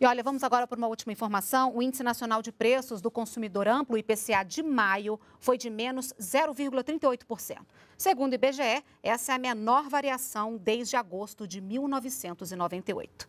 E olha, vamos agora por uma última informação. O Índice Nacional de Preços do Consumidor Amplo, IPCA, de maio foi de menos 0,38%. Segundo o IBGE, essa é a menor variação desde agosto de 1998.